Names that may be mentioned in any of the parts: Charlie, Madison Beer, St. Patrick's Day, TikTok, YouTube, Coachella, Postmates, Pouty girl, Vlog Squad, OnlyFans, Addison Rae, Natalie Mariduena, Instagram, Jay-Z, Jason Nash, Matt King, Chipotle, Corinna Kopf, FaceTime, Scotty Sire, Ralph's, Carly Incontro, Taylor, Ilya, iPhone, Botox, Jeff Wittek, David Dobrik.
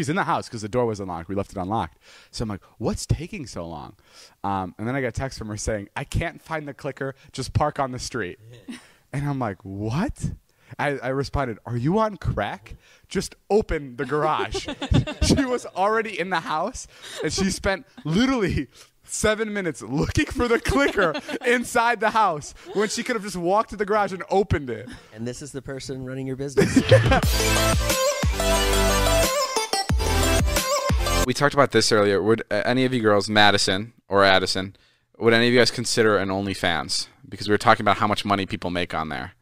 She's in the house because the door was unlocked. We left it unlocked. So I'm like, what's taking so long? And then I got a text from her saying, I can't find the clicker. Just park on the street. And I'm like, what? I responded, are you on crack? Just open the garage. She was already in the house, and she spent literally 7 minutes looking for the clicker inside the house when she could have just walked to the garage and opened it. And this is the person running your business. We talked about this earlier. Would any of you girls, Madison or Addison, would any of you guys consider an OnlyFans? Because we were talking about how much money people make on there.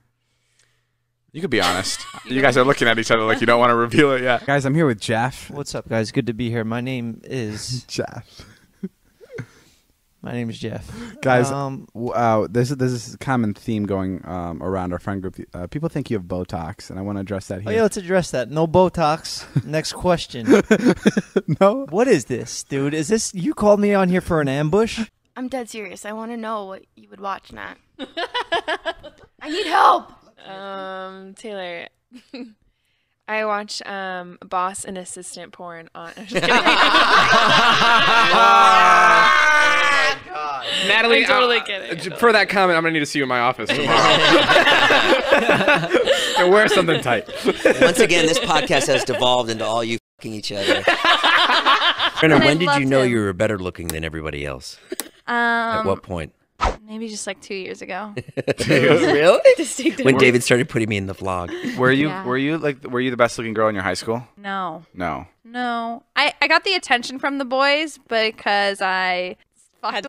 You could be honest. You guys are looking at each other like you don't want to reveal it yet. Guys, I'm here with Jeff. What's up, guys? Good to be here. My name is... Jeff. My name is Jeff. Guys, this is a common theme going around our friend group. People think you have Botox, and I want to address that here. Oh, yeah, let's address that. No Botox. Next question. No? What is this, dude? Is this... You called me on here for an ambush? I'm dead serious. I want to know what you would watch, Nat. I need help. Taylor, I watch boss and assistant porn on. I'm just kidding. God. Natalie, I totally get it. For that comment, I'm gonna need to see you in my office tomorrow. And wear something tight. Once again, this podcast has devolved into all you fucking each other. Corinna, when did you know you were better looking than everybody else? At what point? Maybe just like 2 years ago. 2 years? Really? When David started putting me in the vlog. Were you the best looking girl in your high school? No. No. No. I got the attention from the boys because I fucked them.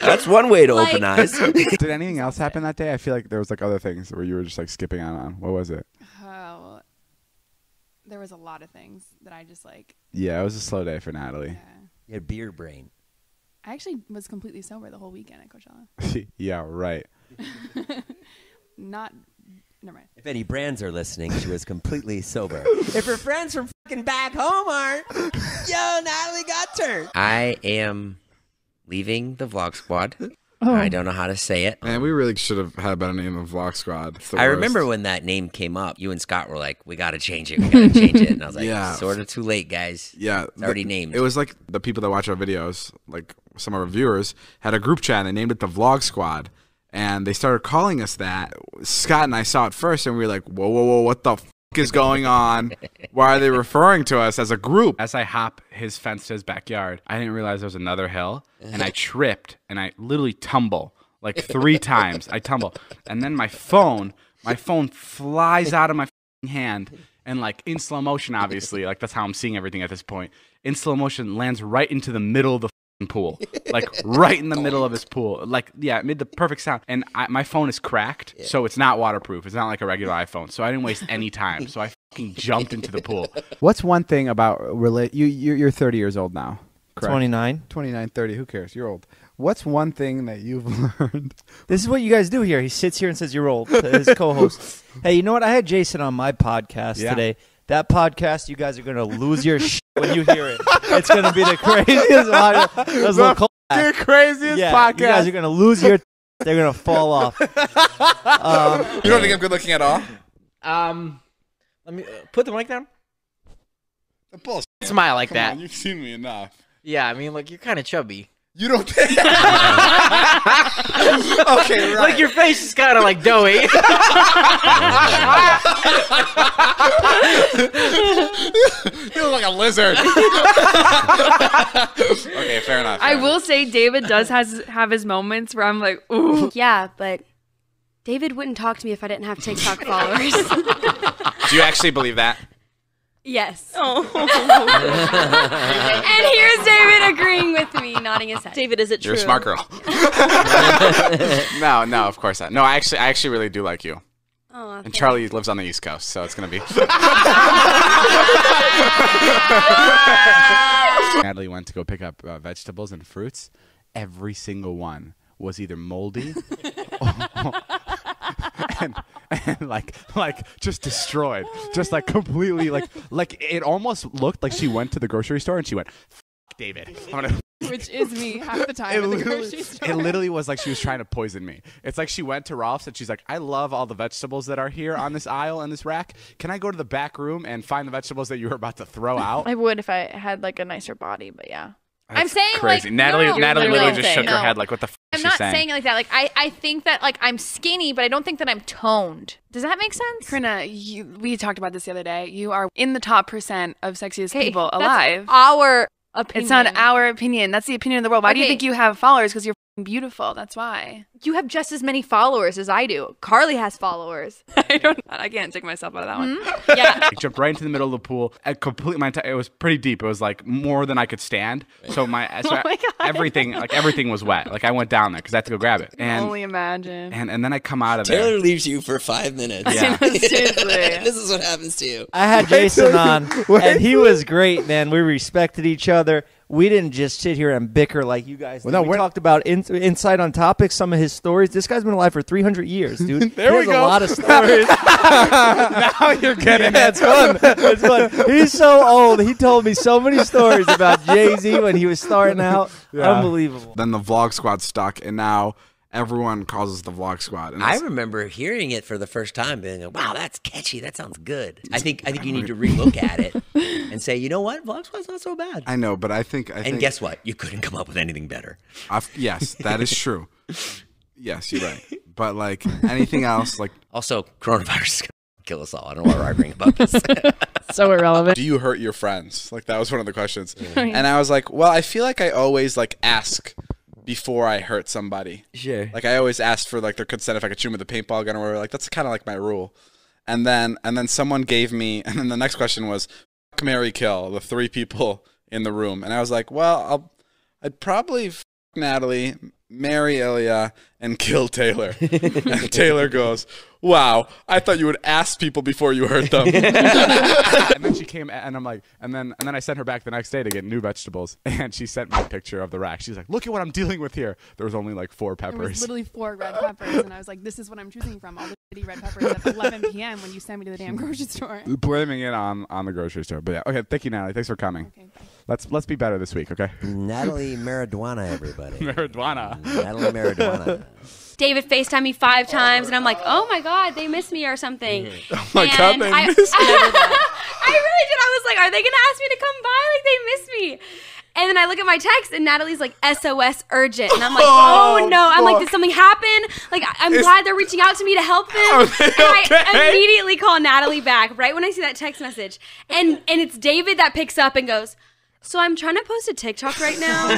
That's one way to open eyes. Did anything else happen that day? I feel like there was like other things where you were just like skipping on. What was it? Oh, there was a lot of things that I just like. Yeah, it was a slow day for Natalie. Yeah. You had beer brain. I actually was completely sober the whole weekend at Coachella. Yeah, right. Not, never mind. If any brands are listening, she was completely sober. If her friends from fucking back home aren't, yo, Natalie got turned. I am leaving the Vlog Squad. Oh. I don't know how to say it. Man, we really should have had a better name of Vlog Squad. I remember when that name came up, you and Scott were like, we got to change it. We got to change it. And I was like, yeah. Sort of too late, guys. Yeah. It's already named. It was like the people that watch our videos, like some of our viewers, had a group chat and named it the Vlog Squad. And they started calling us that. Scott and I saw it first and we were like, whoa, whoa, whoa, what the f*** is going on? Why are they referring to us as a group? As I hop his fence to his backyard, I didn't realize there was another hill, and I tripped, and I literally tumble like 3 times. I tumble, and then my phone flies out of my hand, and like in slow motion, obviously, like that's how I'm seeing everything at this point. In slow motion, lands right into the middle of the pool, like right in the middle of his pool, like yeah, it made the perfect sound. And my phone is cracked, yeah. So it's not waterproof. It's not like a regular iPhone, so I didn't waste any time. So I fucking jumped into the pool. What's one thing about you're 30 years old now, correct? 29, 30, who cares, you're old. What's one thing that you've learned? This is what you guys do here. He sits here and says you're old to his co-host. Hey, you know what, I had Jason on my podcast today. That podcast, you guys are going to lose your shit when you hear it. It's going to be the craziest podcast. The craziest podcast. You guys are going to lose your They're going to fall off. You don't think I'm good looking at all? Let me put the mic down. Bullshit. Smile like that. Come on, you've seen me enough. Yeah, I mean, like, you're kind of chubby. You don't think? Okay, right. Like your face is kind of like doughy. You look like a lizard. Okay, fair enough. I will say David does have his moments where I'm like, ooh. Yeah, but David wouldn't talk to me if I didn't have TikTok followers. Do you actually believe that? Yes. Oh. And here's David agreeing with me, nodding his head. David, is it true? You're a smart girl. No, of course not. No, I actually really do like you. Oh, and Charlie lives on the East Coast, so it's going to be. Natalie went to go pick up vegetables and fruits. Every single one was either moldy and like just destroyed, just like completely, like it almost looked like she went to the grocery store and she went, "F*** David, I'm gonna which is me half the time in the grocery store. It literally was like she was trying to poison me. It's like she went to Ralph's and she's like, I love all the vegetables that are here on this aisle and this rack. Can I go to the back room and find the vegetables that you were about to throw out? I would if I had like a nicer body, but yeah. That's I'm saying crazy. Like Natalie literally just shook her head like, what the f I'm not saying it like that. Like I think that like I'm skinny, but I don't think that I'm toned. Does that make sense? Corinna, we talked about this the other day. You are in the top % of sexiest people alive. That's our opinion. It's not our opinion. That's the opinion of the world. Why do you think you have followers? Because you're beautiful. That's why. You have just as many followers as I do. Carly has followers. I can't take myself out of that one. Yeah. I jumped right into the middle of the pool. It was pretty deep. It was like more than I could stand. So everything was wet. Like I went down there because I had to go grab it. And, only imagine. And then I come out of there. Taylor leaves you for 5 minutes. Yeah. This is what happens to you. I had Jason on and he was great, man. We respected each other. We didn't just sit here and bicker like you guys. Well, no, we talked about insight on topics, some of his stories. This guy's been alive for 300 years, dude. There's a lot of stories. Now you're getting it. It's fun. He's so old. He told me so many stories about Jay-Z when he was starting out. Yeah. Unbelievable. Then the Vlog Squad stuck, and now everyone calls us the Vlog Squad. And I remember hearing it for the first time, being like, wow, that's catchy. That sounds good. I think you need to relook at it. And say, you know what? Vlog Squad's not so bad. I know, but I think guess what? You couldn't come up with anything better. Yes, that is true. Yes, you're right. But like anything else, like also coronavirus is gonna kill us all. I don't know why we're arguing about this. So irrelevant. Do you hurt your friends? Like that was one of the questions. Yeah. And I was like, well, I feel like I always like ask before I hurt somebody. Sure. Like I always asked for like their consent if I could shoot them with a paintball gun or whatever. Like that's kind of like my rule. And then someone gave me, and then the next question was, Mary kill the three people in the room, and I was like, well, I'd probably Natalie, marry Ilya, and kill Taylor. And Taylor goes, wow, I thought you would ask people before you hurt them. And then she came, and I'm like, and then I sent her back the next day to get new vegetables, and she sent me a picture of the rack. She's like, look at what I'm dealing with here. There was only like 4 peppers. There was literally 4 red peppers, and I was like, this is what I'm choosing from, all the shitty red peppers at 11 p.m. when you send me to the damn grocery store. Blaming it on the grocery store. But yeah, okay, thank you, Natalie. Thanks for coming. Okay, let's be better this week, okay? Natalie Mariduena, everybody. Mariduena. Natalie Mariduena. David FaceTimed me 5 times, and I'm like, oh my God, they miss me or something. Oh my God, they miss me. I really did. I was like, are they going to ask me to come by? Like, they miss me. And then I look at my text, and Natalie's like, SOS urgent. And I'm like, oh no. Fuck. I'm like, did something happen? Like, I'm glad they're reaching out to me to help them. And I immediately call Natalie back right when I see that text message. And it's David that picks up and goes, so I'm trying to post a TikTok right now.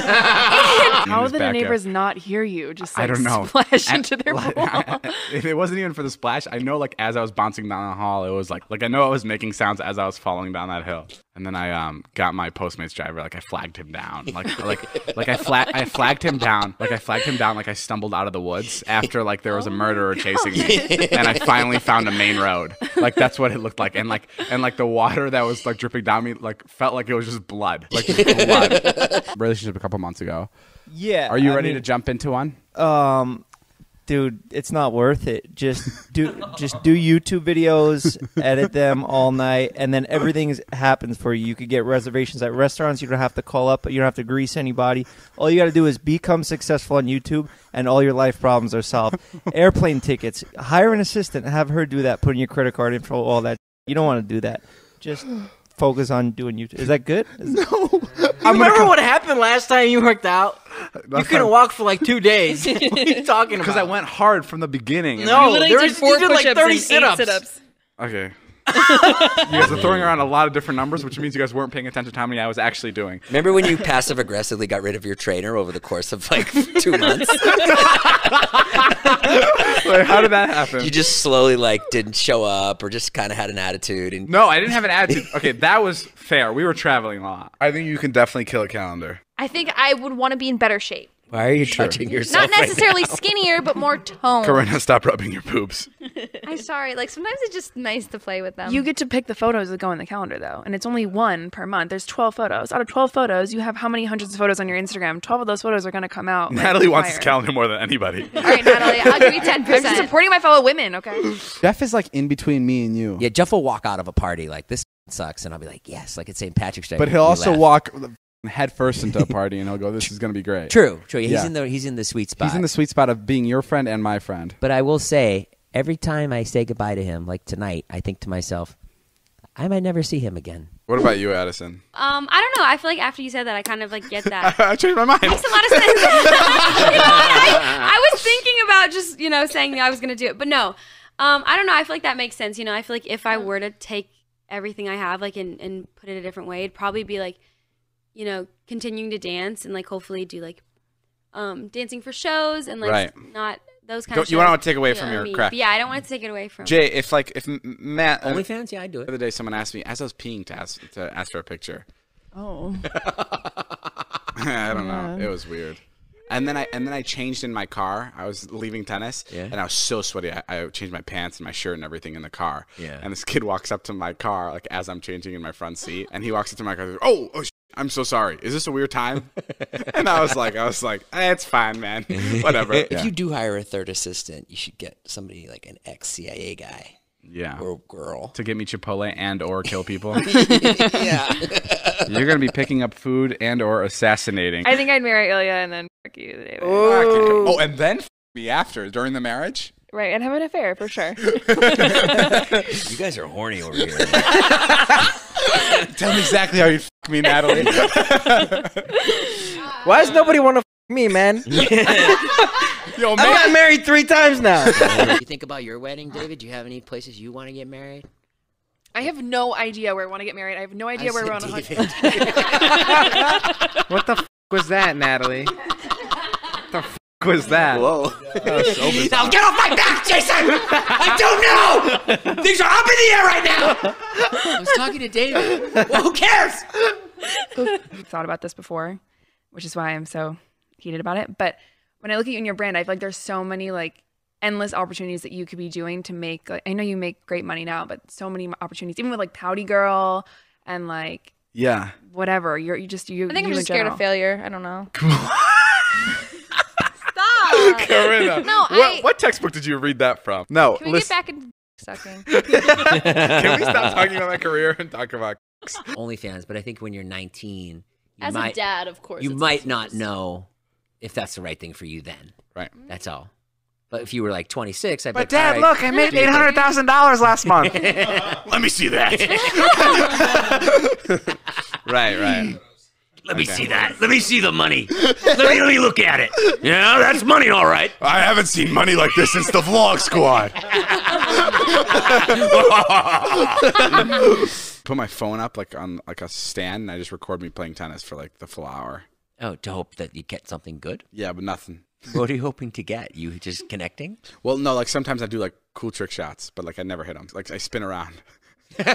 How did the neighbors not hear you? Just like, I don't know. Splash into their wall. It wasn't even for the splash. I know, like as I was bouncing down the hall, it was like I know I was making sounds as I was falling down that hill. And then I got my Postmates driver. Like I flagged him down. I flagged him down. Like I stumbled out of the woods after like there was a murderer chasing me, and I finally found a main road. Like that's what it looked like. And like the water that was like dripping down me like felt like it was just blood. Like just blood. Relationship a couple months ago. Yeah. Are you ready to jump into one? Dude, it's not worth it. Just do YouTube videos, edit them all night, and then everything happens for you. You could get reservations at restaurants. You don't have to call up. You don't have to grease anybody. All you got to do is become successful on YouTube, and all your life problems are solved. Airplane tickets. Hire an assistant. Have her do that. Put in your credit card info, all that. You don't want to do that. Just focus on doing YouTube. Is that good? No. I remember what happened last time you worked out. You couldn't walk for like 2 days. What are you talking about? Because I went hard from the beginning. No, there was like 30 sit-ups. Okay. You guys are throwing around a lot of different numbers, which means you guys weren't paying attention to how many I was actually doing. Remember when you passive aggressively got rid of your trainer over the course of like 2 months? Like, how did that happen? You just slowly like didn't show up, or just kind of had an attitude. And no, I didn't have an attitude. Okay, that was fair. We were traveling a lot. I think you can definitely kill a calendar. I think I would want to be in better shape. Why are you touching yourself? Not necessarily right now. Skinnier, but more toned. Corinna, stop rubbing your boobs. I'm sorry. Like sometimes it's just nice to play with them. You get to pick the photos that go on the calendar, though, and it's only 1 per month. There's 12 photos. Out of 12 photos, you have how many hundreds of photos on your Instagram? 12 of those photos are going to come out. Natalie wants this calendar more than anybody. All right, Natalie, I'll give you 10%. I'm supporting my fellow women. Okay. Jeff is like in between me and you. Yeah, Jeff will walk out of a party like this sucks, and I'll be like, yes, like it's St. Patrick's Day. But he'll also walk head first into a party and he'll go, this is going to be great. True. He's in the sweet spot. He's in the sweet spot of being your friend and my friend. But I will say, every time I say goodbye to him, like tonight, I think to myself, I might never see him again. What about you, Addison? I don't know. I feel like after you said that, I kind of like get that. I changed my mind. Makes a lot of sense. I was thinking about just, saying that I was going to do it. But no, I don't know. I feel like that makes sense. I feel like if I were to take everything I have like and put it a different way, it'd probably be like, continuing to dance and like hopefully do like dancing for shows and like not those kind of shows. You want to take away from your crack. But yeah, I don't want to take it away from Jay. If Matt OnlyFans, yeah, I'd do it. The other day, someone asked me as I was peeing to ask for a picture. Oh, I don't know. It was weird. And then I changed in my car. I was leaving tennis, and I was so sweaty. I changed my pants and my shirt and everything in the car. Yeah. And this kid walks up to my car like as I'm changing in my front seat, and he walks up to my car. Goes, oh, I'm so sorry. Is this a weird time? And I was like, it's fine, man. Whatever. If you do hire a third assistant, you should get somebody like an ex-CIA guy. Yeah. Or girl. To get me Chipotle and or kill people. Yeah. You're going to be picking up food and or assassinating. I think I'd marry Ilya and then fuck you, David. Oh, and then fuck me after, during the marriage? Right, and have an affair for sure. You guys are horny over here. Tell me exactly how you fuck me, Natalie. Why does nobody want to fuck me, man? Yo, man. I got married 3 times now. You think about your wedding, David? Do you have any places you want to get married? I have no idea where I want to get married. I have no idea where we're on a honeymoon. What the f was that, Natalie? What the f was that? Whoa. That was so bizarre. Now get off my back, Jason! I don't know! Things are up in the air right now! I was talking to David. Well, who cares? I've thought about this before, which is why I'm so heated about it. But when I look at you and your brand, I feel like there's so many like endless opportunities that you could be doing to make, like, I know you make great money now, but so many opportunities, even with like Pouty Girl and like, yeah, whatever. You I think I'm just scared of failure. I don't know. Stop. Corinna. No, what textbook did you read that from? No. Can we get back into sucking? Can we stop talking about my career and talk about OnlyFans? But I think when you're 19, as a dad, of course, you might not know if that's the right thing for you then. Right. That's all. But if you were like 26, I'd be like, Dad, all right, look, I made $800,000 last month. Let me see that. Right. Let me see that. Let me see the money. Let me look at it. Yeah, that's money, all right. I haven't seen money like this since the Vlog Squad. Put my phone up like on like a stand, and I just record me playing tennis for like the full hour. Oh, to hope that you get something good? Yeah, but nothing. What are you hoping to get? You just connecting? Well, no, like sometimes I do like cool trick shots, but like I never hit them. Like I spin around. I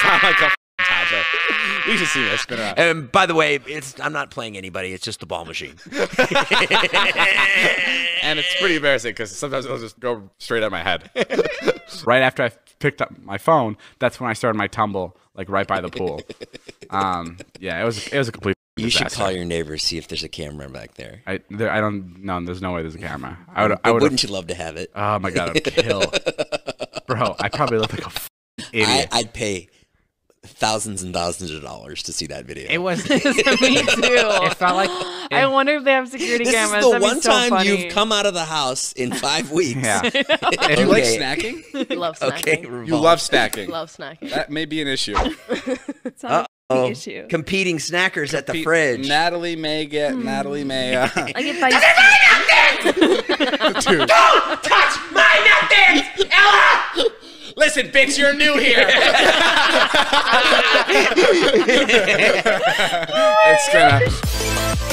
sound like a taco. You should see me spin around. And by the way, I'm not playing anybody. It's just the ball machine. And it's pretty embarrassing because sometimes it'll just go straight at my head. Right after I picked up my phone, that's when I started my tumble, like right by the pool. Yeah, it was a complete. You should call your neighbors, see if there's a camera back there. I don't know. There's no way there's a camera. Wouldn't you love to have it? Oh my God, I'd kill. Bro, I probably look like a idiot. I'd pay thousands and thousands of dollars to see that video. It was me too. It felt like I wonder if they have security cameras. This is the one time you've come out of the house in 5 weeks. Yeah. Do you like snacking? Love snacking. Okay, you love snacking. Love snacking. That may be an issue. It's not issue. Competing snackers at the fridge. Natalie may. Like if I Dude. Don't touch my nothings, Ella! Listen, bitch, you're new here. It's gonna